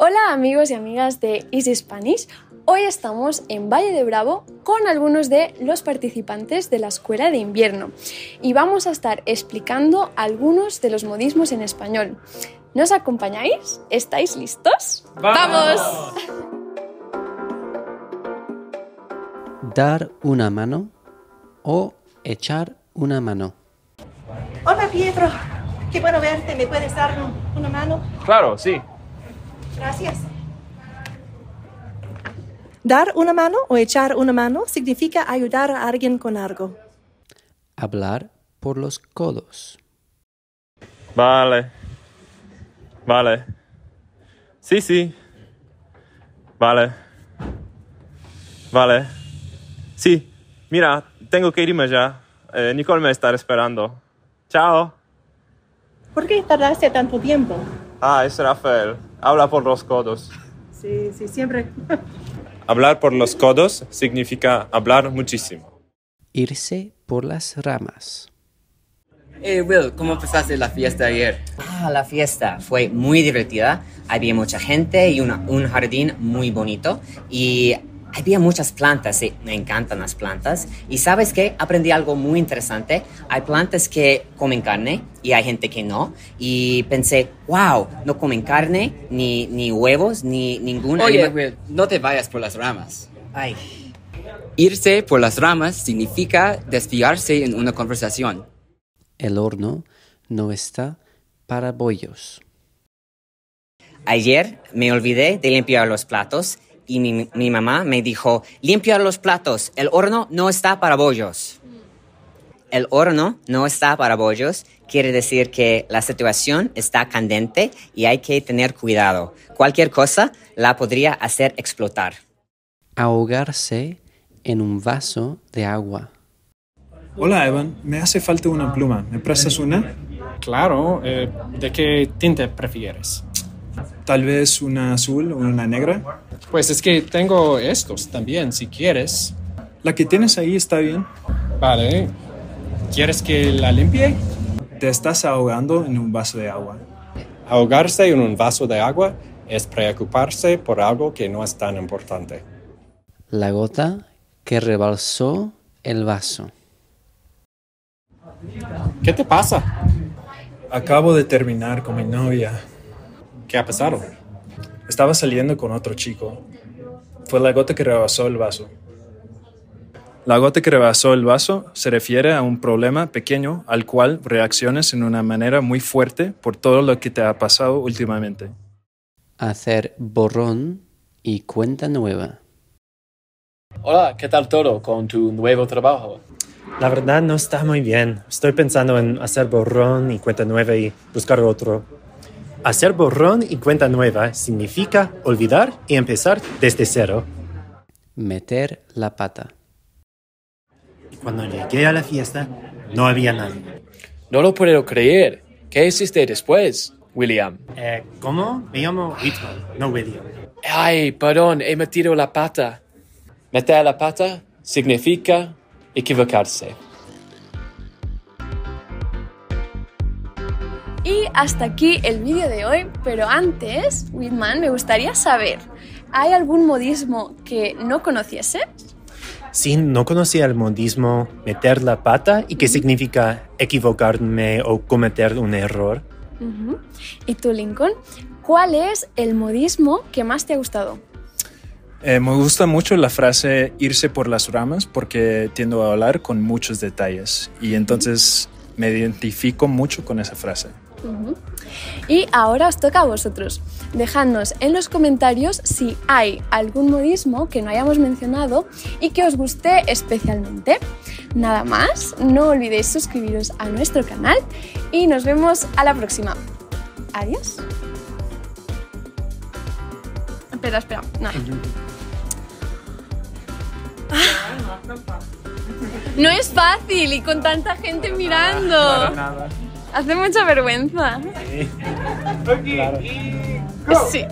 Hola amigos y amigas de Easy Spanish, hoy estamos en Valle de Bravo con algunos de los participantes de la escuela de invierno y vamos a estar explicando algunos de los modismos en español. ¿Nos acompañáis? ¿Estáis listos? ¡Vamos! Dar una mano o echar una mano. Hola Pietro, qué bueno verte, ¿me puedes dar una mano? Claro, sí. Gracias. Dar una mano o echar una mano significa ayudar a alguien con algo. Hablar por los codos. Vale. Sí. Vale. Sí, mira, tengo que irme ya. Nicole me está esperando. Chao. ¿Por qué tardaste tanto tiempo? Ah, es Rafael. Habla por los codos. Sí, siempre. Hablar por los codos significa hablar muchísimo. Irse por las ramas. Hey Will, ¿cómo pasaste la fiesta ayer? La fiesta fue muy divertida. Había mucha gente y un jardín muy bonito. Y había muchas plantas. Sí, me encantan las plantas. Y ¿sabes qué? Aprendí algo muy interesante. Hay plantas que comen carne y hay gente que no. Y pensé, wow, no comen carne, ni huevos, ni ningún animal. Oye, no te vayas por las ramas. Ay. Irse por las ramas significa desviarse en una conversación. El horno no está para bollos. Ayer me olvidé de limpiar los platos. Y mi mamá me dijo, limpia los platos, el horno no está para bollos. El horno no está para bollos quiere decir que la situación está candente y hay que tener cuidado. Cualquier cosa la podría hacer explotar. Ahogarse en un vaso de agua. Hola Evan, me hace falta una pluma. ¿Me prestas una? Claro, ¿de qué tinte prefieres? Tal vez una azul o una negra. Pues es que tengo estos también, si quieres. La que tienes ahí está bien. Vale. ¿Quieres que la limpie? Te estás ahogando en un vaso de agua. Ahogarse en un vaso de agua es preocuparse por algo que no es tan importante. La gota que rebalsó el vaso. ¿Qué te pasa? Acabo de terminar con mi novia. ¿Qué ha pasado? Estaba saliendo con otro chico. Fue la gota que rebasó el vaso. La gota que rebasó el vaso se refiere a un problema pequeño al cual reaccionas en una manera muy fuerte por todo lo que te ha pasado últimamente. Hacer borrón y cuenta nueva. Hola, ¿qué tal todo con tu nuevo trabajo? La verdad no está muy bien. Estoy pensando en hacer borrón y cuenta nueva y buscar otro. Hacer borrón y cuenta nueva significa olvidar y empezar desde cero. Meter la pata. Cuando llegué a la fiesta, no había nadie. No lo puedo creer. ¿Qué hiciste después, William? ¿Cómo? Me llamo Whitman, no William. Ay, perdón, he metido la pata. Meter la pata significa equivocarse. Y hasta aquí el vídeo de hoy, pero antes, Whitman, me gustaría saber, ¿hay algún modismo que no conocieses? Sí, no conocía el modismo meter la pata y que significa equivocarme o cometer un error. ¿Y tú, Lincoln? ¿Cuál es el modismo que más te ha gustado? Me gusta mucho la frase irse por las ramas porque tiendo a hablar con muchos detalles y entonces me identifico mucho con esa frase. Y ahora os toca a vosotros. Dejadnos en los comentarios si hay algún modismo que no hayamos mencionado y que os guste especialmente. Nada más, no olvidéis suscribiros a nuestro canal y nos vemos a la próxima. Adiós. Espera. No. No es fácil y con tanta gente mirando. Para nada. Hace mucha vergüenza. Sí.